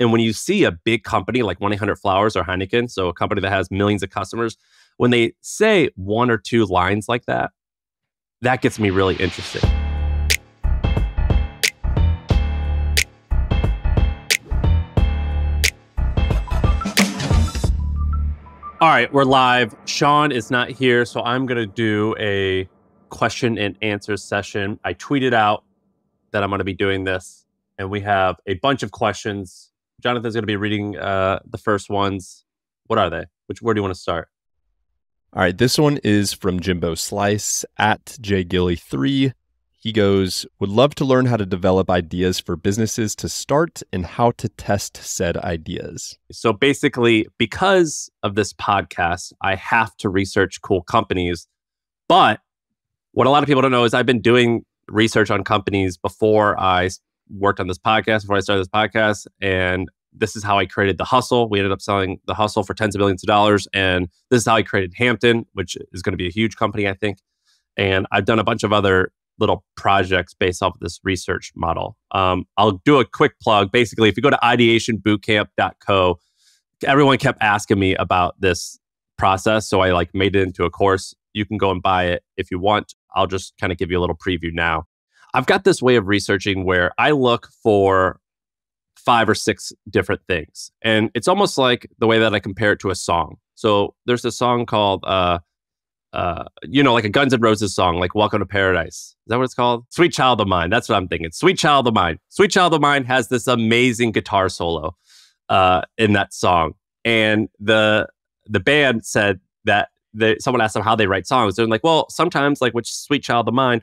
And when you see a big company like 1-800-Flowers or Heineken, so a company that has millions of customers, when they say one or two lines like that, that gets me really interested. All right, we're live. Shaan is not here, so I'm going to do a question and answer session. I tweeted out that I'm going to be doing this, and we have a bunch of questions. Jonathan's going to be reading the first ones. What are they? Where do you want to start? All right, this one is from Jimbo Slice at JGilly3. He goes, would love to learn how to develop ideas for businesses to start and how to test said ideas. So basically, because of this podcast, I have to research cool companies. But what a lot of people don't know is I've been doing research on companies before I worked on this podcast, before I started this podcast. And this is how I created The Hustle. We ended up selling The Hustle for tens of millions of dollars. And this is how I created Hampton, which is going to be a huge company, I think. And I've done a bunch of other little projects based off of this research model. I'll do a quick plug. Basically, if you go to IdeationBootcamp.co, everyone kept asking me about this process. So I made it into a course. You can go and buy it if you want. I'll just kind of give you a little preview now. I've got this way of researching where I look for 5 or 6 different things. And it's almost like the way that I compare it to a song. So there's a song called, like a Guns N' Roses song, like Welcome to Paradise. Is that what it's called? Sweet Child of Mine. That's what I'm thinking. Sweet Child of Mine. Sweet Child of Mine has this amazing guitar solo in that song. And the band said that someone asked them how they write songs. They're like, well, sometimes like with Sweet Child of Mine,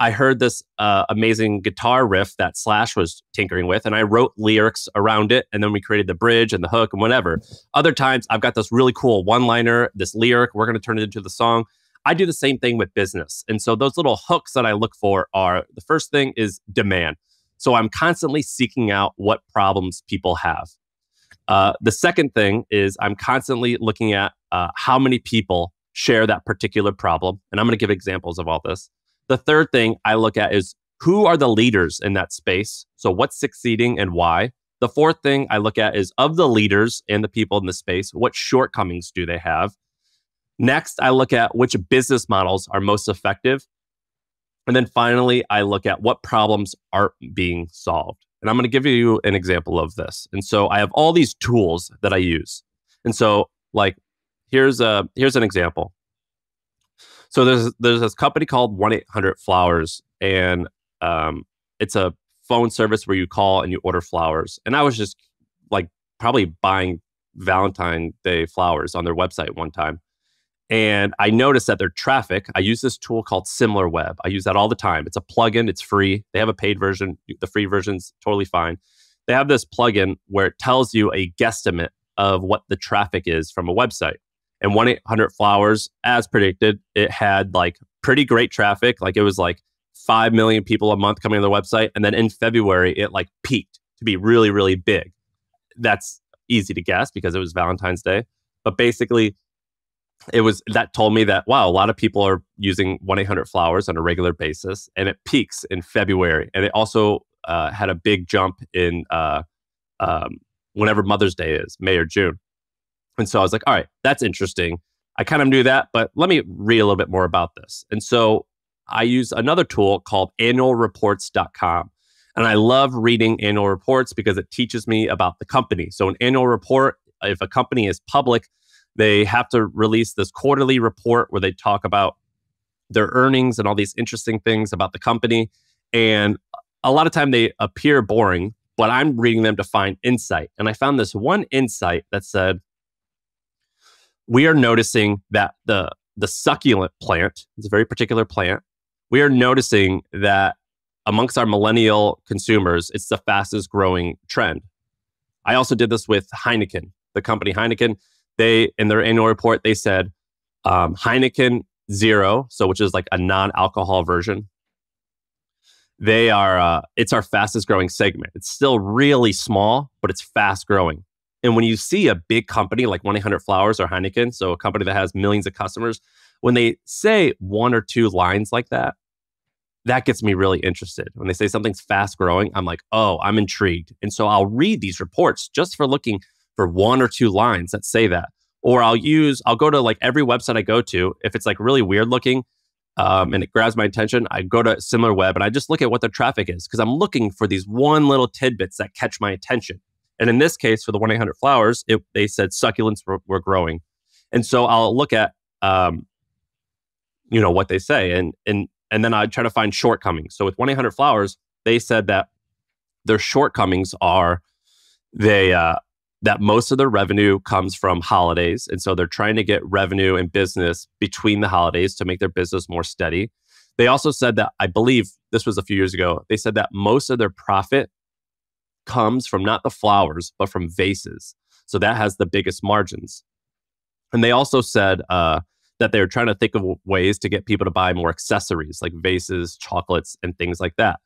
I heard this amazing guitar riff that Slash was tinkering with, and I wrote lyrics around it, and then we created the bridge and the hook and whatever. Other times, I've got this really cool one-liner, this lyric, we're going to turn it into the song. I do the same thing with business. And so those little hooks that I look for are, the first thing is demand. So I'm constantly seeking out what problems people have. The second thing is I'm constantly looking at how many people share that particular problem. And I'm going to give examples of all this. The third thing I look at is who are the leaders in that space? So what's succeeding and why? The fourth thing I look at is of the leaders and the people in the space, what shortcomings do they have? Next, I look at which business models are most effective. And then finally, I look at what problems aren't being solved. And I'm going to give you an example of this. And so I have all these tools that I use. And so like, here's an example. So there's this company called 1-800-Flowers, and it's a phone service where you call and you order flowers. And I was just probably buying Valentine's Day flowers on their website one time. And I noticed that their traffic, I use this tool called SimilarWeb. I use that all the time. It's a plugin. It's free. They have a paid version. The free version's totally fine. They have this plugin where it tells you a guesstimate of what the traffic is from a website. And 1-800-Flowers, as predicted, it had pretty great traffic. It was 5 million people a month coming to the website. And then in February, it peaked to be really, really big. That's easy to guess because it was Valentine's Day. But basically, that told me that, wow, a lot of people are using 1-800-Flowers on a regular basis. And it peaks in February. And it also had a big jump in whenever Mother's Day is, May or June. And so I was like, all right, that's interesting. I kind of knew that, but let me read a little bit more about this. And so I use another tool called annualreports.com. And I love reading annual reports because it teaches me about the company. So an annual report, if a company is public, they have to release this quarterly report where they talk about their earnings and all these interesting things about the company. And a lot of time they appear boring, but I'm reading them to find insight. And I found this one insight that said, we are noticing that the succulent plant, it's a very particular plant, we are noticing that amongst our millennial consumers, it's the fastest growing trend. I also did this with Heineken, the company Heineken. They, in their annual report, they said Heineken Zero, so which is a non-alcohol version. They are, it's our fastest growing segment. It's still really small, but it's fast growing. And when you see a big company like 1-800-Flowers or Heineken, so a company that has millions of customers, when they say one or two lines like that, that gets me really interested. When they say something's fast growing, I'm like, oh, I'm intrigued. And so I'll read these reports just for looking for one or two lines that say that. Or I'll go to like every website I go to. If it's like really weird looking and it grabs my attention, I go to SimilarWeb and I just look at what their traffic is because I'm looking for these one little tidbits that catch my attention. And in this case, for the 1-800-Flowers, they said succulents were growing. And so I'll look at, what they say. And then I try to find shortcomings. So with 1-800-Flowers, they said that their shortcomings are that most of their revenue comes from holidays. And so they're trying to get revenue and business between the holidays to make their business more steady. They also said that, I believe this was a few years ago, they said that most of their profit comes from not the flowers, but from vases. So that has the biggest margins. And they also said that they're trying to think of ways to get people to buy more accessories like vases, chocolates, and things like that.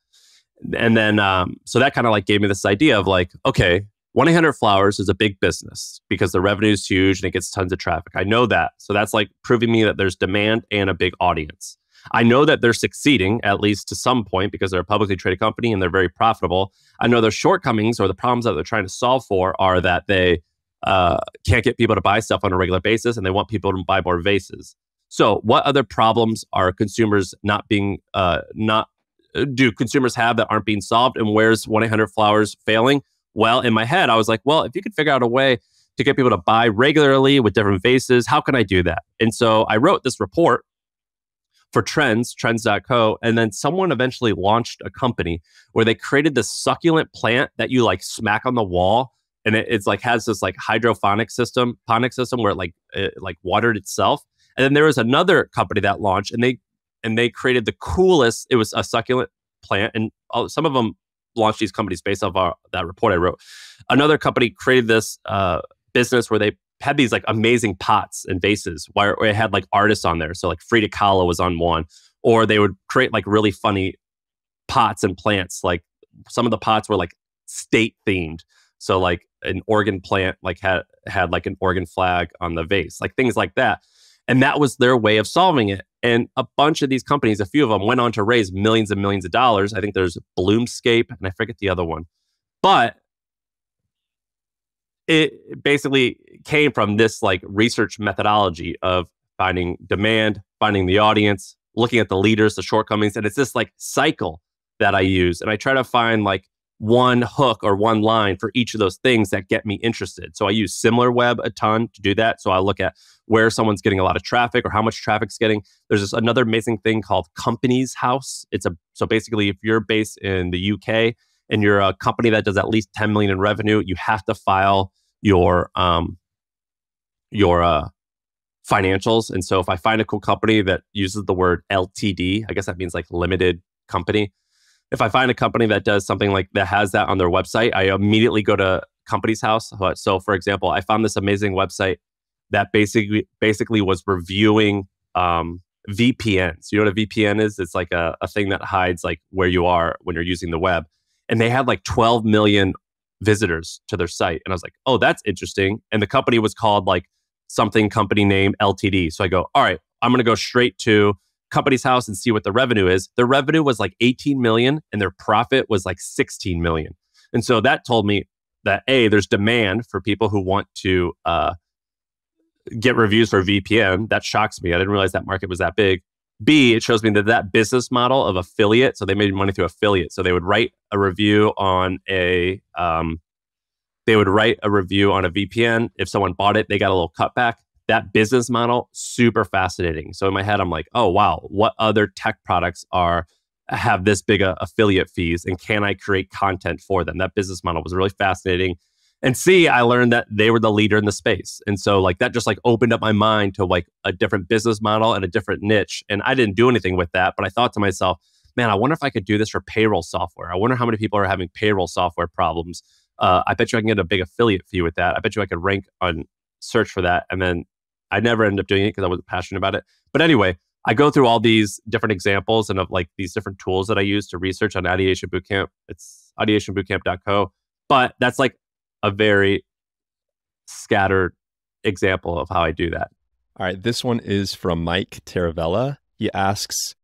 And then, so that kind of like gave me this idea of like, okay, 1-800-Flowers is a big business because the revenue is huge and it gets tons of traffic. I know that. So that's like proving me that there's demand and a big audience. I know that they're succeeding, at least to some point, because they're a publicly traded company and they're very profitable. I know their shortcomings or the problems that they're trying to solve for are that they can't get people to buy stuff on a regular basis and they want people to buy more vases. So what other problems are consumers not being, do consumers have that aren't being solved? And where's 1-800-Flowers failing? Well, in my head, I was like, well, if you could figure out a way to get people to buy regularly with different vases, how can I do that? And so I wrote this report for trends.co. And then someone eventually launched a company where they created this succulent plant that you like smack on the wall. And it's like has this like hydroponic system where it watered itself. And then there was another company that launched and they created the coolest. It was a succulent plant. And some of them launched these companies based off that report I wrote. Another company created this business where they had these like amazing pots and vases where it had like artists on there. So like Frida Kahlo was on one, or they would create like really funny pots and plants. Like some of the pots were like state themed. So like an Oregon plant like had like an Oregon flag on the vase, like things like that. And that was their way of solving it. And a bunch of these companies, a few of them went on to raise millions and millions of dollars. I think there's Bloomscape and I forget the other one. But it basically came from this like research methodology of finding demand, finding the audience, looking at the leaders, the shortcomings. And it's this like cycle that I use. And I try to find like one hook or one line for each of those things that get me interested. So I use SimilarWeb a ton to do that. So I look at where someone's getting a lot of traffic or how much traffic's getting. There's this another amazing thing called Companies House. So basically if you're based in the UK and you're a company that does at least 10 million in revenue, you have to file your financials. And so if I find a cool company that uses the word LTD, I guess that means like limited company. If I find a company that does something like that has that on their website, I immediately go to Companies House. So for example, I found this amazing website that basically was reviewing VPNs. You know what a VPN is? It's like a thing that hides like where you are when you're using the web. And they had like 12 million visitors to their site. And I was like, oh, that's interesting. And the company was called like something company name LTD. So I go, all right, I'm going to go straight to Company's House and see what the revenue is. Their revenue was like 18 million and their profit was like 16 million. And so that told me that A, there's demand for people who want to get reviews for VPN. That shocks me. I didn't realize that market was that big. B, it shows me that business model of affiliate. So they made money through affiliate. So they would write a review on a VPN. If someone bought it, they got a little cutback. That business model, super fascinating. So in my head, I'm like, oh, wow, what other tech products have this big affiliate fees and can I create content for them? That business model was really fascinating. And C, I learned that they were the leader in the space. And so like that just like opened up my mind to like a different business model and a different niche. And I didn't do anything with that, but I thought to myself, man, I wonder if I could do this for payroll software. I wonder how many people are having payroll software problems. I bet you I can get a big affiliate fee with that. I bet you I could rank on search for that. And then I never ended up doing it because I wasn't passionate about it. But anyway, I go through all these different examples and of like these different tools that I use to research on Ideation Bootcamp. It's IdeationBootcamp.co. But that's like a very scattered example of how I do that. All right. This one is from Mike Taravella. He asks,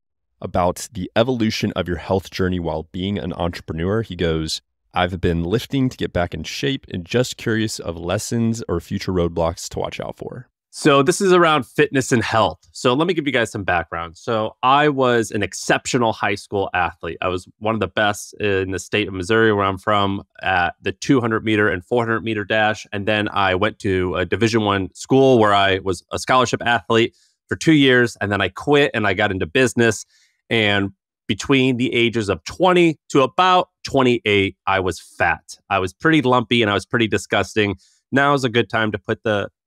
about the evolution of your health journey while being an entrepreneur. He goes, I've been lifting to get back in shape and just curious of lessons or future roadblocks to watch out for. So this is around fitness and health. So let me give you guys some background. So I was an exceptional high school athlete. I was one of the best in the state of Missouri, where I'm from, at the 200 meter and 400 meter dash. And then I went to a Division I school where I was a scholarship athlete for 2 years. And then I quit and I got into business. And between the ages of 20 to about 28, I was fat. I was pretty lumpy and I was pretty disgusting. Now is a good time to put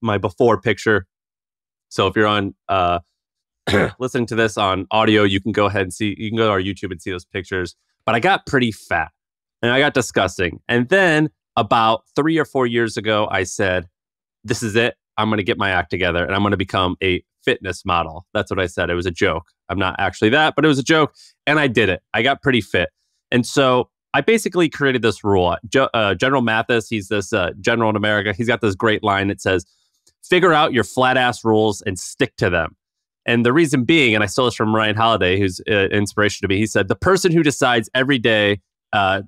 my before picture. So if you're on listening to this on audio, you can go ahead and see, you can go to our YouTube and see those pictures. But I got pretty fat and I got disgusting. And then about 3 or 4 years ago, I said, this is it. I'm going to get my act together and I'm going to become a fitness model. That's what I said. It was a joke. I'm not actually that, but it was a joke. And I did it. I got pretty fit. And so I basically created this rule. General Mathis, he's this general in America. He's got this great line that says, figure out your flat ass rules and stick to them. And the reason being, and I stole this from Ryan Holiday, who's an inspiration to me, he said, the person who decides every day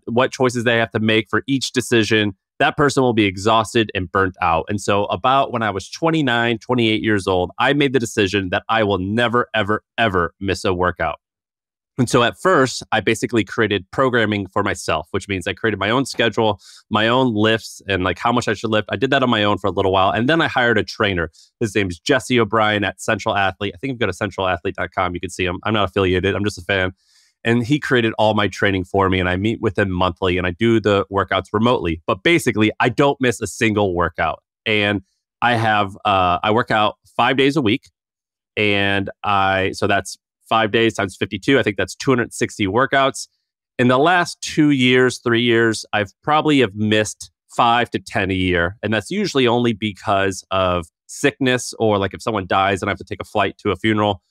what choices they have to make for each decision, that person will be exhausted and burnt out. And so about when I was 29, 28 years old, I made the decision that I will never, ever, ever miss a workout. And so at first, I basically created programming for myself, which means I created my own schedule, my own lifts, and like how much I should lift. I did that on my own for a little while. And then I hired a trainer. His name is Jesse O'Brien at Central Athlete. I think if you go to centralathlete.com, you can see him. I'm not affiliated. I'm just a fan. And he created all my training for me. And I meet with him monthly and I do the workouts remotely. But basically, I don't miss a single workout. And I have, I work out 5 days a week. And so that's 5 days times 52, I think that's 260 workouts. In the last 2 years, 3 years, I've probably have missed 5 to 10 a year. And that's usually only because of sickness or like if someone dies and I have to take a flight to a funeral.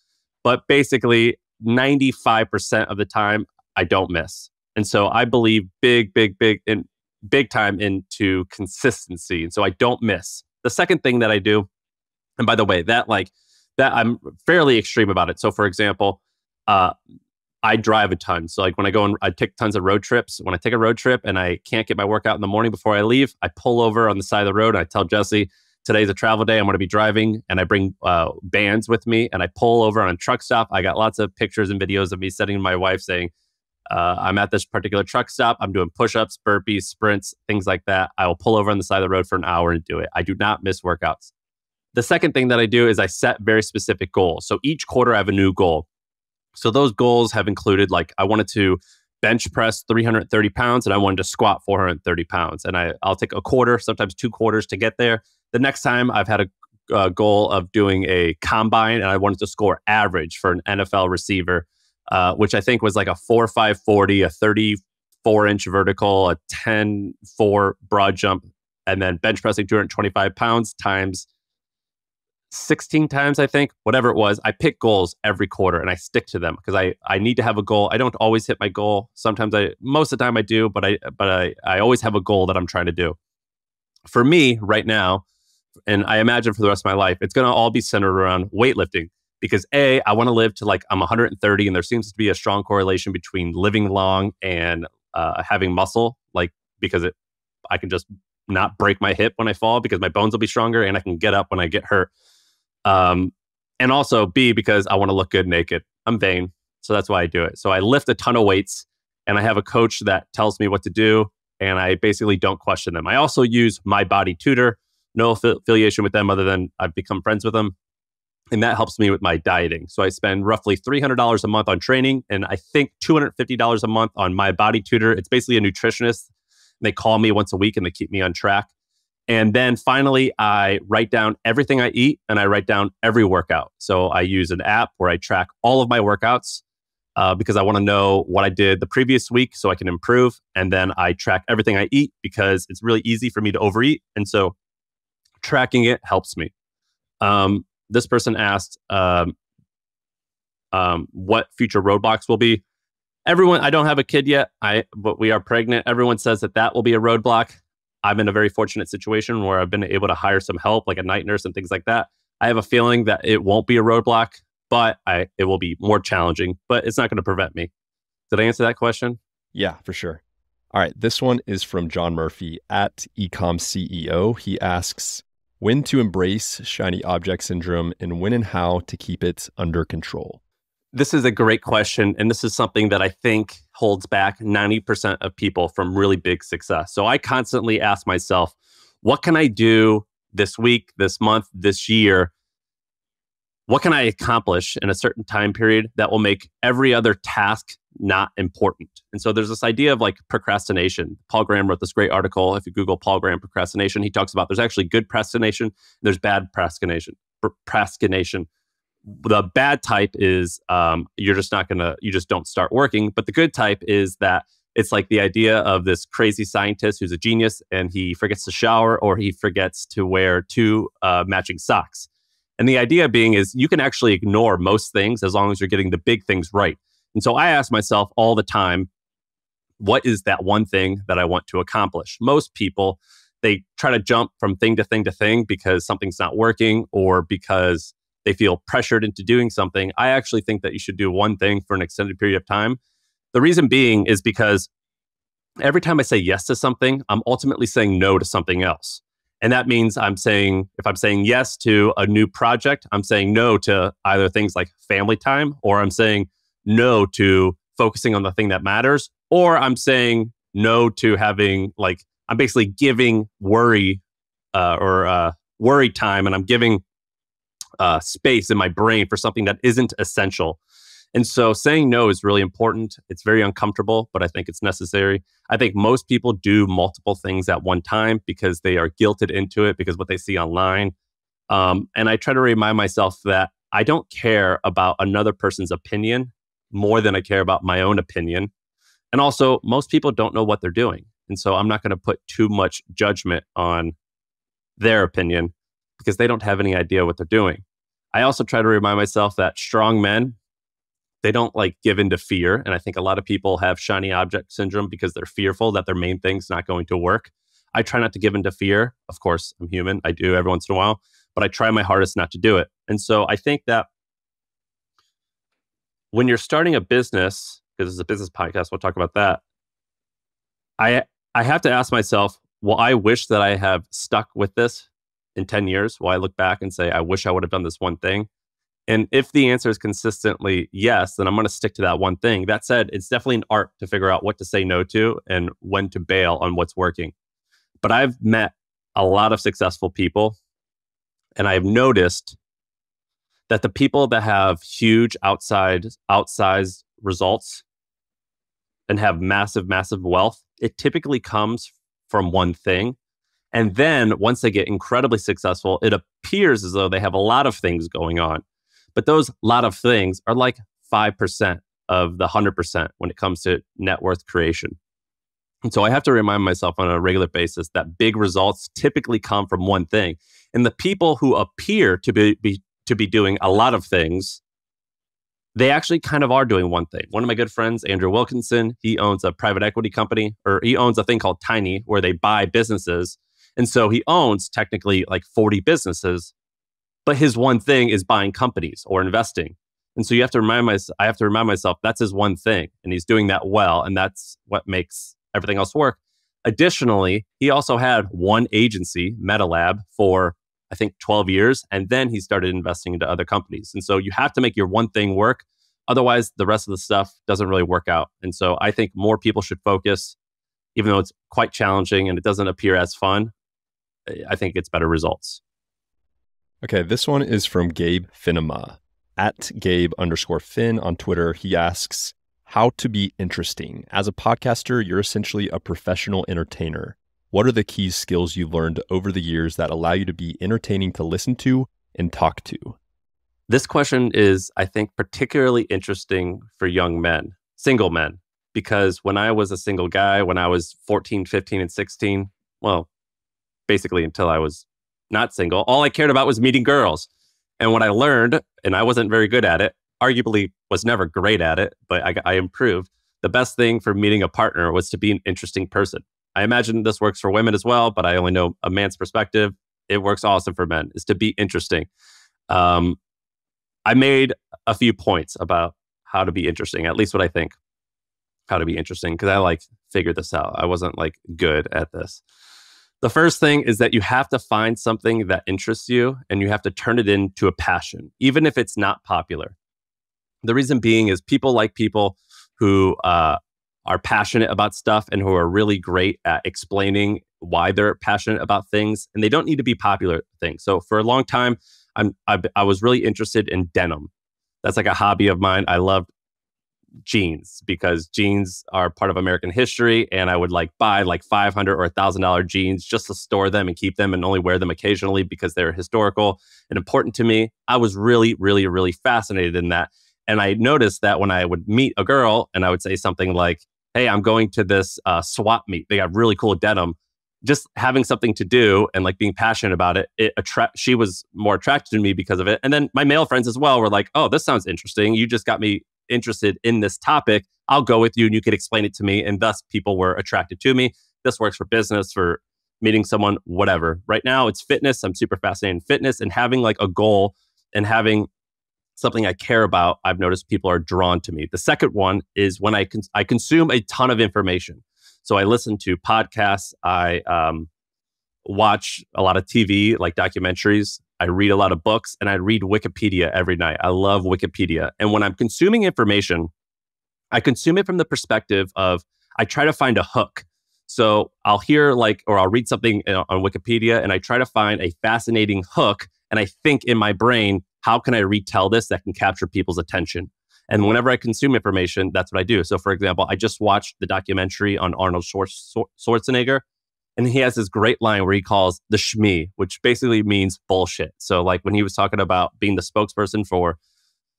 But basically 95% of the time, I don't miss. And so I believe big time into consistency. And so I don't miss. The second thing that I do, and by the way, that I'm fairly extreme about it. So for example, I drive a ton. So like when I go and I take tons of road trips, when I take a road trip and I can't get my workout in the morning before I leave, I pull over on the side of the road and I tell Jesse, today's a travel day. I'm going to be driving and I bring bands with me and I pull over on a truck stop. I got lots of pictures and videos of me sending my wife saying, I'm at this particular truck stop. I'm doing push-ups, burpees, sprints, things like that. I will pull over on the side of the road for an hour and do it. I do not miss workouts. The second thing that I do is I set very specific goals. So each quarter I have a new goal. So those goals have included like I wanted to bench press 330 pounds and I wanted to squat 430 pounds. And I'll take a quarter, sometimes 2 quarters to get there. The next time I've had a goal of doing a combine and I wanted to score average for an NFL receiver, which I think was like a 4.5 40, a 34-inch vertical, a 10.4 broad jump, and then bench pressing 225 pounds times 16 times, I think, whatever it was. I pick goals every quarter and I stick to them because I need to have a goal. I don't always hit my goal. Sometimes most of the time I do, but I always have a goal that I'm trying to do. For me right now, and I imagine for the rest of my life, it's going to all be centered around weightlifting because I want to live to like I'm 130 and there seems to be a strong correlation between living long and having muscle, like because I can just not break my hip when I fall because my bones will be stronger and I can get up when I get hurt. And also B, because I want to look good naked. I'm vain. So that's why I do it. So I lift a ton of weights and I have a coach that tells me what to do. And I basically don't question them. I also use My Body Tutor, no affiliation with them other than I've become friends with them. And that helps me with my dieting. So I spend roughly $300 a month on training and I think $250 a month on My Body Tutor. It's basically a nutritionist. They call me once a week and they keep me on track. And then finally, I write down everything I eat and I write down every workout. So I use an app where I track all of my workouts because I want to know what I did the previous week so I can improve. And then I track everything I eat because it's really easy for me to overeat. And so tracking it helps me. This person asked what future roadblocks will be. Everyone, I don't have a kid yet, but we are pregnant. Everyone says that will be a roadblock. I'm in a very fortunate situation where I've been able to hire some help, like a night nurse and things like that. I have a feeling that it won't be a roadblock. but it will be more challenging, but it's not going to prevent me. Did I answer that question? Yeah, for sure. All right. This one is from John Murphy at Ecom CEO. He asks, when to embrace shiny object syndrome and when and how to keep it under control? This is a great question. And this is something that I think holds back 90% of people from really big success. So I constantly ask myself, what can I do this week, this month, this year? What can I accomplish in a certain time period that will make every other task not important? And so there's this idea of like procrastination. Paul Graham wrote this great article. If you Google Paul Graham procrastination, he talks about there's actually good procrastination. There's bad procrastination. The bad type is you just don't start working. But the good type is that it's like the idea of this crazy scientist who's a genius and he forgets to shower or he forgets to wear two matching socks. And the idea being is you can actually ignore most things as long as you're getting the big things right. And so I ask myself all the time, what is that one thing that I want to accomplish? Most people, they try to jump from thing to thing to thing because something's not working or because they feel pressured into doing something. I actually think that you should do one thing for an extended period of time. The reason being is because every time I say yes to something, I'm ultimately saying no to something else. And that means if I'm saying yes to a new project, I'm saying no to either things like family time, or I'm saying no to focusing on the thing that matters, or I'm saying no to having I'm basically giving worry time, and I'm giving space in my brain for something that isn't essential. And so saying no is really important. It's very uncomfortable, but I think it's necessary. I think most people do multiple things at one time because they are guilted into it because what they see online. And I try to remind myself that I don't care about another person's opinion more than I care about my own opinion. And also, most people don't know what they're doing. And so I'm not going to put too much judgment on their opinion because they don't have any idea what they're doing. I also try to remind myself that strong men, they don't give in to fear. And I think a lot of people have shiny object syndrome because they're fearful that their main thing's not going to work. I try not to give in to fear. Of course, I'm human. I do every once in a while, but I try my hardest not to do it. And so I think that when you're starting a business, because this is a business podcast, we'll talk about that. I have to ask myself, well, I wish that I have stuck with this in 10 years. Will I look back and say, I wish I would have done this one thing? And if the answer is consistently yes, then I'm going to stick to that one thing. That said, it's definitely an art to figure out what to say no to and when to bail on what's working. But I've met a lot of successful people, and I've noticed that the people that have huge outsized results and have massive, massive wealth, it typically comes from one thing. And then once they get incredibly successful, it appears as though they have a lot of things going on. But those lot of things are like 5% of the 100% when it comes to net worth creation. And so I have to remind myself on a regular basis that big results typically come from one thing. And the people who appear to be doing a lot of things, they actually kind of are doing one thing. One of my good friends, Andrew Wilkinson, he owns a private equity company, or he owns a thing called Tiny, where they buy businesses. And so he owns technically 40 businesses. But his one thing is buying companies or investing. And so I have to remind myself that's his one thing. And he's doing that well. And that's what makes everything else work. Additionally, he also had one agency, MetaLab, for I think 12 years. And then he started investing into other companies. And so you have to make your one thing work. Otherwise, the rest of the stuff doesn't really work out. And so I think more people should focus, even though it's quite challenging and it doesn't appear as fun, I think it's better results. Okay, this one is from Gabe Finema at Gabe_Fin on Twitter. He asks, how to be interesting. As a podcaster, you're essentially a professional entertainer. What are the key skills you've learned over the years that allow you to be entertaining to listen to and talk to? This question is, I think, particularly interesting for young men, single men, because when I was a single guy, when I was 14, 15, and 16, well, basically until I was not single, all I cared about was meeting girls. And what I learned, and I wasn't very good at it, arguably was never great at it, but I improved. The best thing for meeting a partner was to be an interesting person. I imagine this works for women as well, but I only know a man's perspective. It works awesome for men, is to be interesting. I made a few points about how to be interesting, at least what I think how to be interesting, because I like figured this out. I wasn't like good at this. The first thing is that you have to find something that interests you and you have to turn it into a passion, even if it's not popular. The reason being is people like people who are passionate about stuff and who are really great at explaining why they're passionate about things, and they don't need to be popular things. So for a long time, I was really interested in denim. That's like a hobby of mine. I loved jeans because jeans are part of American history, and I would like buy like $500 or $1,000 jeans just to store them and keep them and only wear them occasionally because they're historical and important to me. I was really, really, really fascinated in that. And I noticed that when I would meet a girl and I would say something like, hey, I'm going to this swap meet. They got really cool denim. Just having something to do and like being passionate about it, she was more attracted to me because of it. And then my male friends as well were like, oh, this sounds interesting. You just got me interested in this topic. I'll go with you and you could explain it to me. And thus people were attracted to me. This works for business, for meeting someone, whatever. Right now it's fitness. I'm super fascinated in fitness and having like a goal and having something I care about. I've noticed people are drawn to me. The second one is when I consume a ton of information. So I listen to podcasts. I watch a lot of TV, like documentaries. I read a lot of books, and I read Wikipedia every night. I love Wikipedia. And when I'm consuming information, I consume it from the perspective of, I try to find a hook. So I'll hear like, or I'll read something on Wikipedia, and I try to find a fascinating hook. And I think in my brain, how can I retell this that can capture people's attention? And whenever I consume information, that's what I do. So for example, I just watched the documentary on Arnold Schwarzenegger, and he has this great line where he calls the shmi, which basically means bullshit. So like when he was talking about being the spokesperson for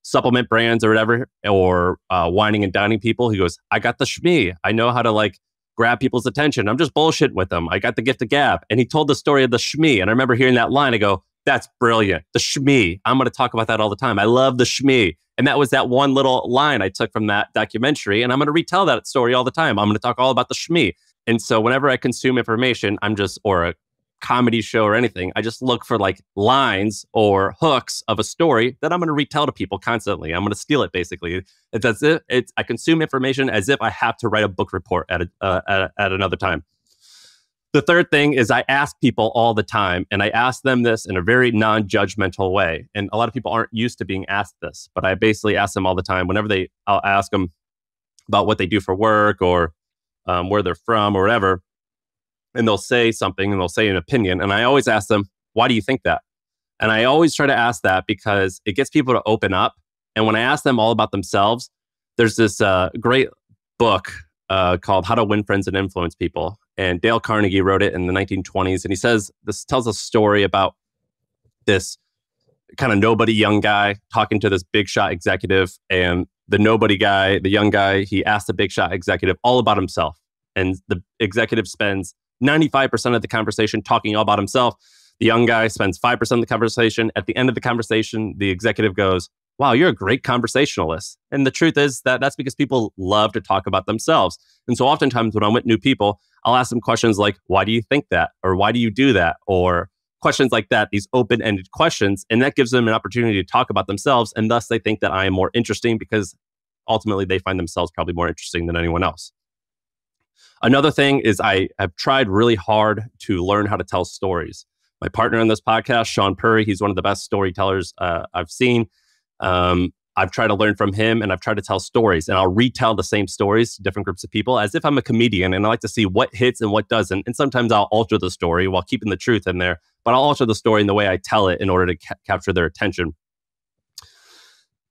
supplement brands or whatever, or whining and dining people, he goes, I got the shmi. I know how to like grab people's attention. I'm just bullshit with them. I got the gift of gab. And he told the story of the shmi. And I remember hearing that line. I go, that's brilliant. The shmi. I'm going to talk about that all the time. I love the shmi. And that was that one little line I took from that documentary. And I'm going to retell that story all the time. I'm going to talk all about the shmi. And so whenever I consume information, I'm just, or a comedy show or anything, I just look for like lines or hooks of a story that I'm going to retell to people constantly. I'm going to steal it basically. That's it. I consume information as if I have to write a book report at another time. The third thing is I ask people all the time, and I ask them this in a very non-judgmental way. And a lot of people aren't used to being asked this, but I basically ask them all the time. Whenever I'll ask them about what they do for work or where they're from or whatever, and they'll say something and they'll say an opinion. And I always ask them, why do you think that? And I always try to ask that because it gets people to open up. And when I ask them all about themselves, there's this great book called How to Win Friends and Influence People. And Dale Carnegie wrote it in the 1920s. And he says, this tells a story about this kind of nobody young guy talking to this big shot executive. And the nobody guy, the young guy, he asked the big shot executive all about himself. And the executive spends 95% of the conversation talking all about himself. The young guy spends 5% of the conversation. At the end of the conversation, the executive goes, wow, you're a great conversationalist. And the truth is that that's because people love to talk about themselves. And so oftentimes when I'm with new people, I'll ask them questions like, why do you think that? Or why do you do that? Or questions like that, these open-ended questions. And that gives them an opportunity to talk about themselves. And thus they think that I am more interesting because ultimately they find themselves probably more interesting than anyone else. Another thing is I have tried really hard to learn how to tell stories. My partner on this podcast, Shaan Puri, he's one of the best storytellers I've seen. I've tried to learn from him, and I've tried to tell stories, and I'll retell the same stories to different groups of people as if I'm a comedian, and I like to see what hits and what doesn't. And sometimes I'll alter the story while keeping the truth in there, but I'll alter the story in the way I tell it in order to capture their attention.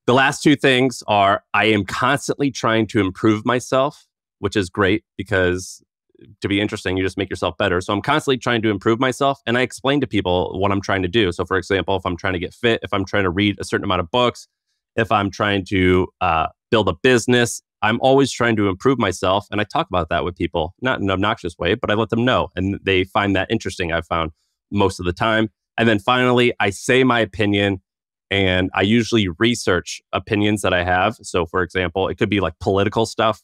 The last two things are I am constantly trying to improve myself, which is great because to be interesting, you just make yourself better. So I'm constantly trying to improve myself, and I explain to people what I'm trying to do. So for example, if I'm trying to get fit, if I'm trying to read a certain amount of books, if I'm trying to build a business, I'm always trying to improve myself. And I talk about that with people, not in an obnoxious way, but I let them know. And they find that interesting, I've found most of the time. And then finally, I say my opinion, and I usually research opinions that I have. So for example, it could be like political stuff.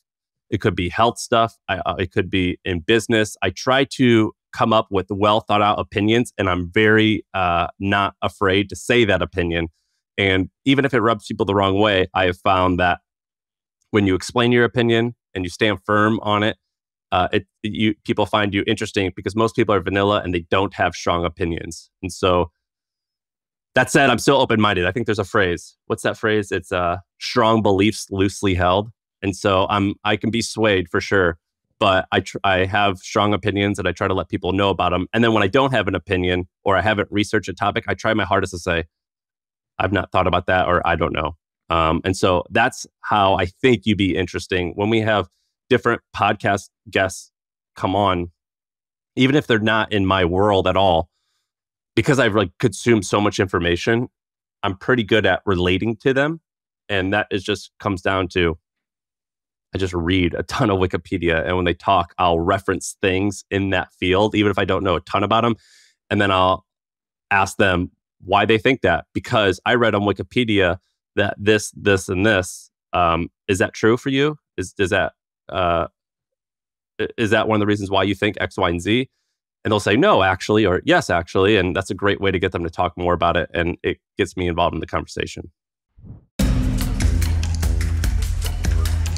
It could be health stuff. It could be in business. I try to come up with well thought out opinions, and I'm very not afraid to say that opinion. And even if it rubs people the wrong way, I have found that when you explain your opinion and you stand firm on it, people find you interesting, because most people are vanilla and they don't have strong opinions. And so that said, I'm still open-minded. I think there's a phrase. What's that phrase? It's strong beliefs loosely held. And so I can be swayed for sure, but I have strong opinions and I try to let people know about them. And then when I don't have an opinion or I haven't researched a topic, I try my hardest to say, I've not thought about that, or I don't know. And so that's how I think you be interesting. When we have different podcast guests come on, even if they're not in my world at all, because I've consumed so much information, I'm pretty good at relating to them. And that is just comes down to, I just read a ton of Wikipedia, and when they talk, I'll reference things in that field, even if I don't know a ton about them. And then I'll ask them why they think that, because I read on Wikipedia that this, and this. Is that true for you? Is that one of the reasons why you think X, Y, and Z? And they'll say, no, actually, or yes, actually. And that's a great way to get them to talk more about it. And it gets me involved in the conversation.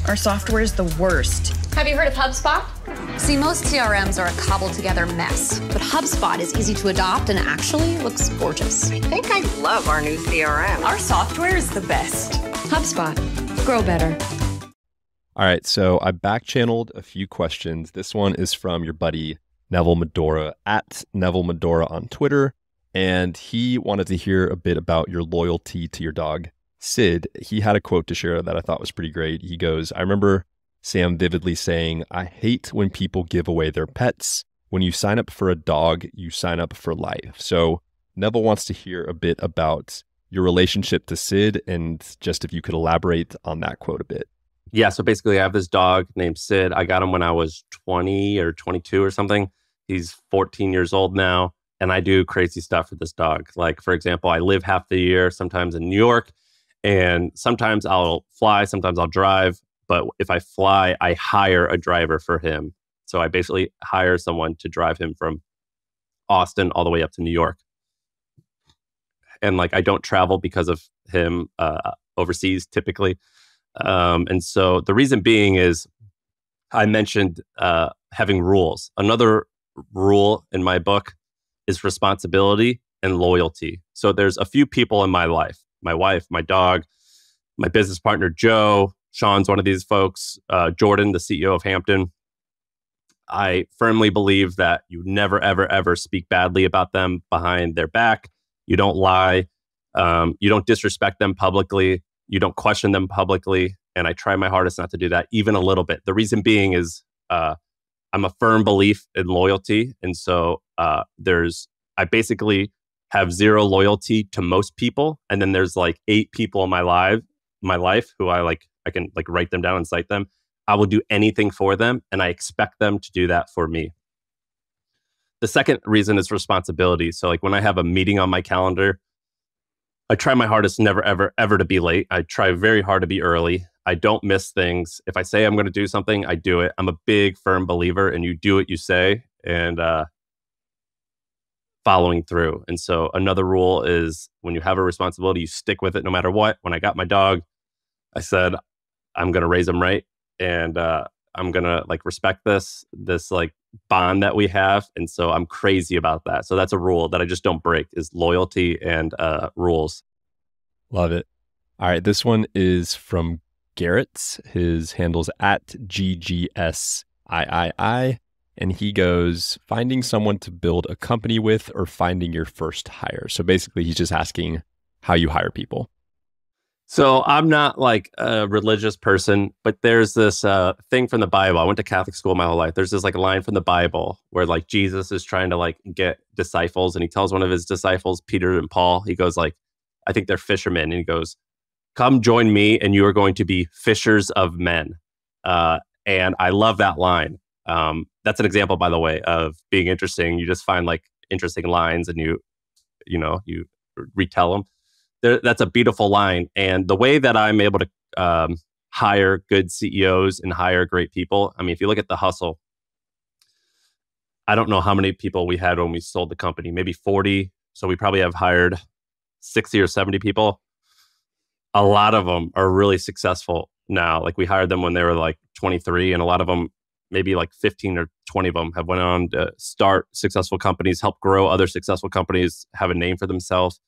Our software is the worst. Have you heard of HubSpot? See, most CRMs are a cobbled together mess, but HubSpot is easy to adopt and actually looks gorgeous. I think I love our new CRM. Our software is the best. HubSpot, grow better. All right, so I back-channeled a few questions. This one is from your buddy, Neville Medora, at Neville Medora on Twitter. And he wanted to hear a bit about your loyalty to your dog, Sid. He had a quote to share that I thought was pretty great. He goes, I remember Sam vividly saying, I hate when people give away their pets. When you sign up for a dog, you sign up for life. So Neville wants to hear a bit about your relationship to Sid, and just if you could elaborate on that quote a bit. Yeah, so basically I have this dog named Sid. I got him when I was 20 or 22 or something. He's 14 years old now, and I do crazy stuff with this dog. Like, for example, I live half the year sometimes in New York, and sometimes I'll fly, sometimes I'll drive. But if I fly, I hire a driver for him. So I basically hire someone to drive him from Austin all the way up to New York. And I don't travel because of him overseas typically. And so the reason being is I mentioned having rules. Another rule in my book is responsibility and loyalty. So there's a few people in my life, my wife, my dog, my business partner, Joe. Shaan's one of these folks, Jordan, the CEO of Hampton. I firmly believe that you never, ever, ever speak badly about them behind their back. You don't lie. You don't disrespect them publicly. You don't question them publicly. And I try my hardest not to do that even a little bit. The reason being is I'm a firm belief in loyalty. And so I basically have zero loyalty to most people. And then there's 8 people in my life who I can write them down and cite them. I will do anything for them, and I expect them to do that for me. The second reason is responsibility. So when I have a meeting on my calendar, I try my hardest never, ever, ever to be late. I try very hard to be early. I don't miss things. If I say I'm going to do something, I do it. I'm a big, firm believer in you do what you say and following through. And so another rule is when you have a responsibility, you stick with it no matter what. When I got my dog, I said, I'm going to raise him right. And I'm going to respect this bond that we have. And so I'm crazy about that. So that's a rule that I just don't break, is loyalty and rules. Love it. All right. This one is from Garrett. His handle's at GGSIII. And he goes, finding someone to build a company with or finding your first hire. So basically, he's just asking how you hire people. So I'm not a religious person, but there's this thing from the Bible. I went to Catholic school my whole life. There's this line from the Bible where Jesus is trying to get disciples, and he tells one of his disciples, Peter and Paul, he goes I think they're fishermen, and he goes, come join me and you are going to be fishers of men. And I love that line. That's an example, by the way, of being interesting. You just find interesting lines and you retell them. That's a beautiful line. And the way that I'm able to hire good CEOs and hire great people, I mean, if you look at The Hustle, I don't know how many people we had when we sold the company, maybe 40. So we probably have hired 60 or 70 people. a lot of them are really successful now. Like we hired them when they were like 23, and a lot of them, maybe like 15 or 20 of them, have went on to start successful companies, help grow other successful companies, have a name for themselves.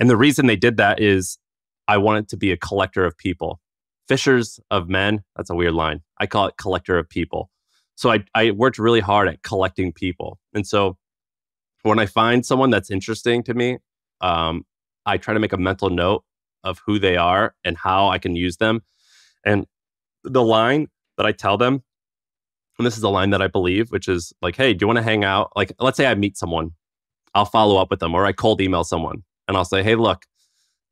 And the reason they did that is I wanted to be a collector of people. Fishers of men, that's a weird line. I call it collector of people. So I worked really hard at collecting people. And so when I find someone that's interesting to me, I try to make a mental note of who they are and how I can use them. And the line that I tell them, and this is the line that I believe, which is like, hey, do you want to hang out? Like, let's say I meet someone, I'll follow up with them, or I cold email someone and I'll say, hey, look,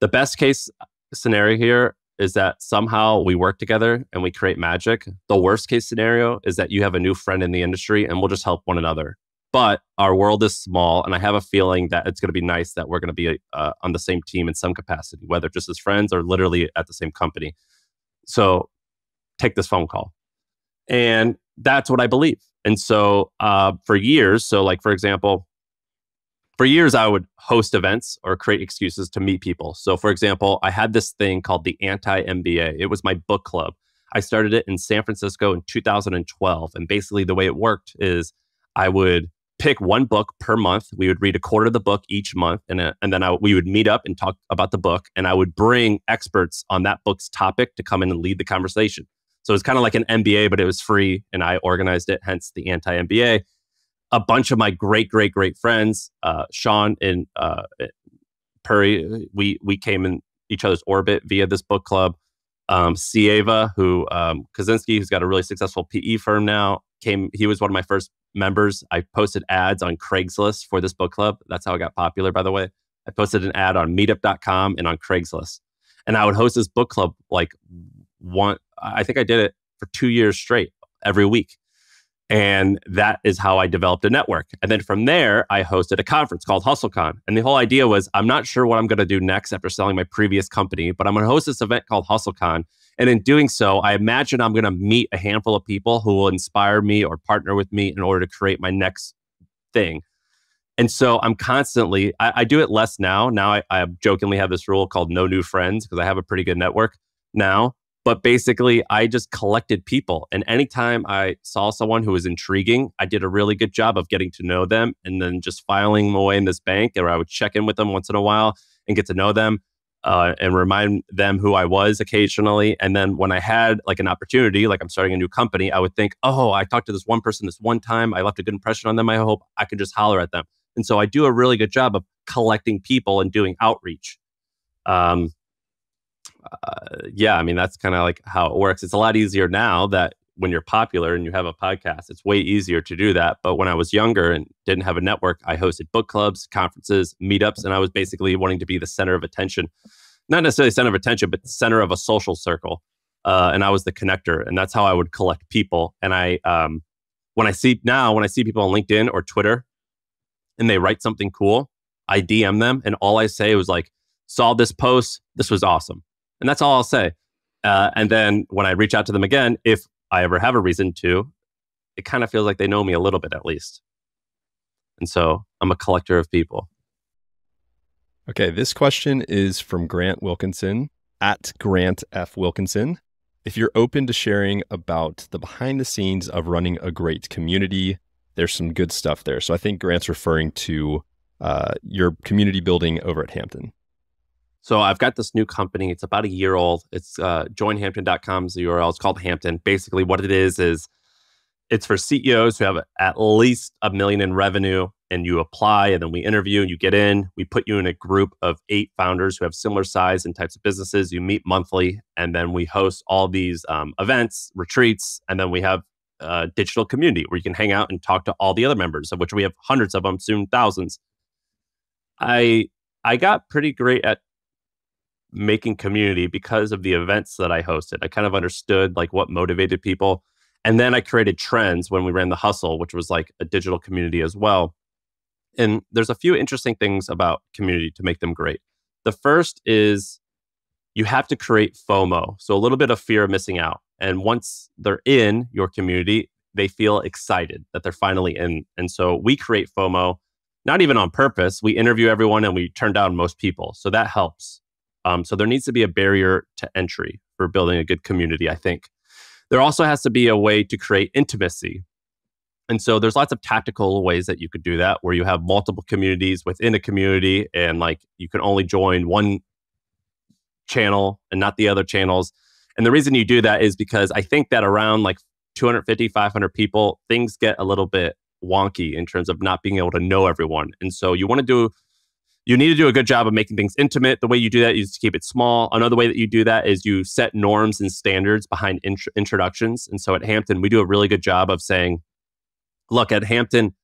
the best case scenario here is that somehow we work together and we create magic. The worst case scenario is that you have a new friend in the industry and we'll just help one another. But our world is small, and I have a feeling that it's going to be nice that we're going to be on the same team in some capacity, whether just as friends or literally at the same company. So take this phone call. And that's what I believe. And so for years, so like, for example, for years, I would host events or create excuses to meet people. So for example, I had this thing called the Anti-MBA. It was my book club. I started it in San Francisco in 2012. And basically the way it worked is I would pick one book per month. We would read a quarter of the book each month. And then we would meet up and talk about the book. And I would bring experts on that book's topic to come in and lead the conversation. So it's kind of like an MBA, but it was free. And I organized it, hence the Anti-MBA. A bunch of my great, great, great friends, Shaan and Puri, we came in each other's orbit via this book club. Sieva, who Kaczynski, who's got a really successful PE firm now, came. He was one of my first members. I posted ads on Craigslist for this book club. That's how I got popular, by the way. I posted an ad on meetup.com and on Craigslist. And I would host this book club like one, I think I did it for 2 years straight every week. And that is how I developed a network. And then from there, I hosted a conference called HustleCon. And the whole idea was, I'm not sure what I'm going to do next after selling my previous company, but I'm going to host this event called HustleCon. And in doing so, I imagine I'm going to meet a handful of people who will inspire me or partner with me in order to create my next thing. And so I'm constantly, I do it less now. Now I jokingly have this rule called no new friends because I have a pretty good network now. But basically, I just collected people. And anytime I saw someone who was intriguing, I did a really good job of getting to know them and then just filing them away in this bank. Or I would check in with them once in a while and get to know them and remind them who I was occasionally. And then when I had like an opportunity, like I'm starting a new company, I would think, oh, I talked to this one person this one time. I left a good impression on them. I hope I can just holler at them. And so I do a really good job of collecting people and doing outreach. Yeah, I mean, that's kind of like how it works. It's a lot easier now that when you're popular and you have a podcast, it's way easier to do that. But when I was younger and didn't have a network, I hosted book clubs, conferences, meetups, and I was basically wanting to be the center of attention. Not necessarily center of attention, but center of a social circle. And I was the connector, and that's how I would collect people. And I, when I see people on LinkedIn or Twitter and they write something cool, I DM them. And all I say was like, saw this post, this was awesome. And that's all I'll say. And then when I reach out to them again, if I ever have a reason to, it kind of feels like they know me a little bit at least. And so I'm a collector of people. Okay, this question is from Grant Wilkinson, at Grant F. Wilkinson. If you're open to sharing about the behind the scenes of running a great community, there's some good stuff there. So I think Grant's referring to your community building over at Hampton. So I've got this new company. It's about a year old. It's joinhampton.com is the URL. It's called Hampton. Basically what it is it's for CEOs who have at least $1 million in revenue, and you apply and then we interview and you get in. We put you in a group of 8 founders who have similar size and types of businesses. You meet monthly, and then we host all these events, retreats, and then we have a digital community where you can hang out and talk to all the other members, of which we have hundreds of them, soon thousands. I got pretty great at making community because of the events that I hosted. I kind of understood like what motivated people. And then I created trends when we ran The Hustle, which was like a digital community as well. And there's a few interesting things about community to make them great. The first is you have to create FOMO. So a little bit of fear of missing out. And once they're in your community, they feel excited that they're finally in. And so we create FOMO, not even on purpose. We interview everyone and we turn down most people. So that helps. So there needs to be a barrier to entry for building a good community, I think. There also has to be a way to create intimacy. And so there's lots of tactical ways that you could do that, where you have multiple communities within a community, and like you can only join one channel and not the other channels. And the reason you do that is because I think that around like 250, 500 people, things get a little bit wonky in terms of not being able to know everyone. And so you need to do a good job of making things intimate. The way you do that is to keep it small. Another way that you do that is you set norms and standards behind introductions. And so at Hampton, we do a really good job of saying, look, at Hampton,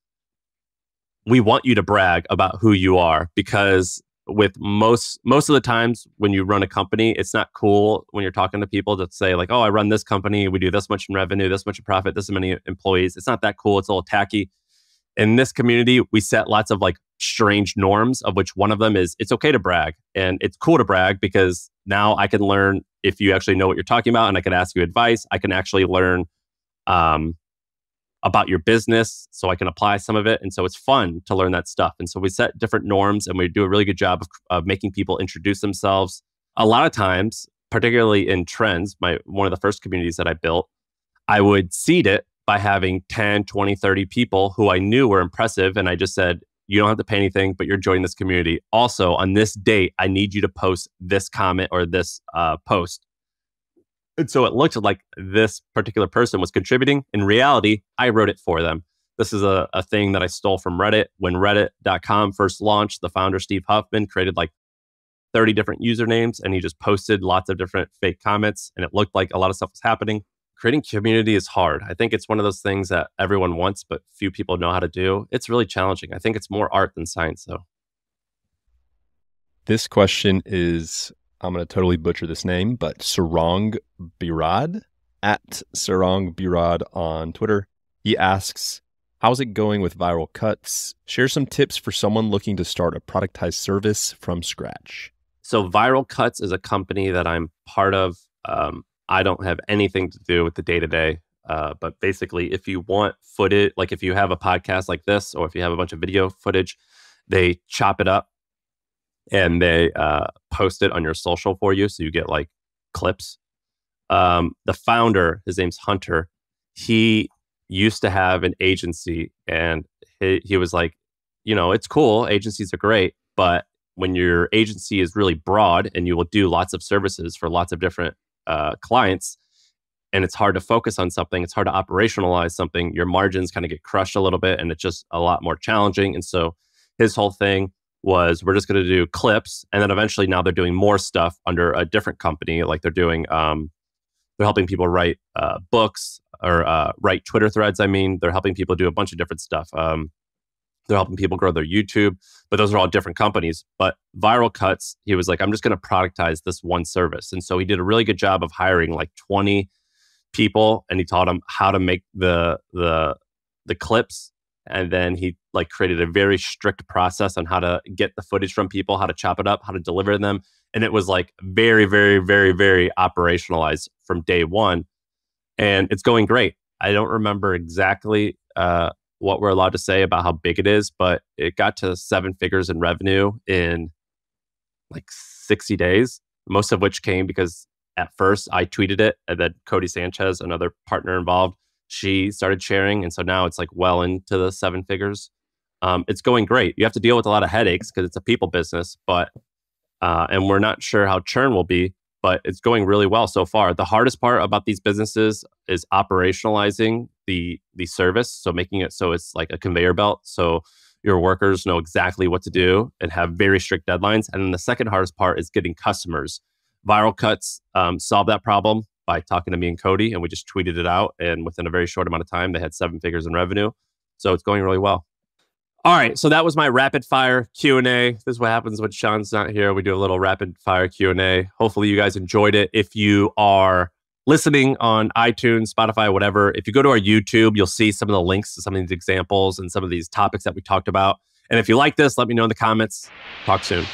we want you to brag about who you are, because with most of the times when you run a company, it's not cool when you're talking to people to say like, oh, I run this company, we do this much in revenue, this much in profit, this many employees. It's not that cool. It's a little tacky. In this community, we set lots of like strange norms, of which one of them is it's okay to brag. And it's cool to brag because now I can learn if you actually know what you're talking about, and I can ask you advice. I can actually learn about your business, so I can apply some of it. And so it's fun to learn that stuff. And so we set different norms, and we do a really good job of making people introduce themselves. A lot of times, particularly in trends, one of the first communities that I built, I would seed it by having 10, 20, 30 people who I knew were impressive. And I just said, you don't have to pay anything, but you're joining this community. Also, on this date, I need you to post this comment or this post. And so it looked like this particular person was contributing. In reality, I wrote it for them. This is a thing that I stole from Reddit. When Reddit.com first launched, the founder, Steve Huffman, created like 30 different usernames, and he just posted lots of different fake comments. And it looked like a lot of stuff was happening. Creating community is hard. I think it's one of those things that everyone wants, but few people know how to do. It's really challenging. I think it's more art than science, though. This question is... I'm going to totally butcher this name, but Sarang Birad, at Sarang Birad on Twitter. He asks, how's it going with Viral Cuts? Share some tips for someone looking to start a productized service from scratch. So Viral Cuts is a company that I'm part of. I don't have anything to do with the day-to-day, but basically if you want footage, like if you have a podcast like this, or if you have a bunch of video footage, they chop it up and they post it on your social for you. So you get like clips. The founder, his name's Hunter, he used to have an agency, and he was like, you know, it's cool. Agencies are great. But when your agency is really broad and you will do lots of services for lots of different clients, and it's hard to focus on something, it's hard to operationalize something, your margins kind of get crushed a little bit, and it's just a lot more challenging. And so his whole thing was, we're just going to do clips. And then eventually now they're doing more stuff under a different company. Like they're doing, they're helping people write books, or write Twitter threads. I mean, they're helping people do a bunch of different stuff. They're helping people grow their YouTube, but those are all different companies. But Viral Cuts, he was like, I'm just going to productize this one service. And so he did a really good job of hiring like 20 people, and he taught them how to make the clips. And then he like created a very strict process on how to get the footage from people, how to chop it up, how to deliver them. And it was like very, very, very, very operationalized from day one. And it's going great. I don't remember exactly what we're allowed to say about how big it is, but it got to 7 figures in revenue in like 60 days, most of which came because at first I tweeted it, and then Cody Sanchez, another partner involved, she started sharing. And so now it's like well into the 7 figures. It's going great. You have to deal with a lot of headaches because it's a people business, but, and we're not sure how churn will be, but it's going really well so far. The hardest part about these businesses is operationalizing the service. So making it so it's like a conveyor belt, so your workers know exactly what to do and have very strict deadlines. And then the second hardest part is getting customers. Viral Cuts solved that problem by talking to me and Cody, and we just tweeted it out. And within a very short amount of time, they had 7 figures in revenue. So it's going really well. All right, so that was my rapid fire Q&A. This is what happens when Shaan's not here. We do a little rapid fire Q&A. Hopefully you guys enjoyed it. If you are listening on iTunes, Spotify, whatever, if you go to our YouTube, you'll see some of the links to some of these examples and some of these topics that we talked about. And if you like this, let me know in the comments. Talk soon.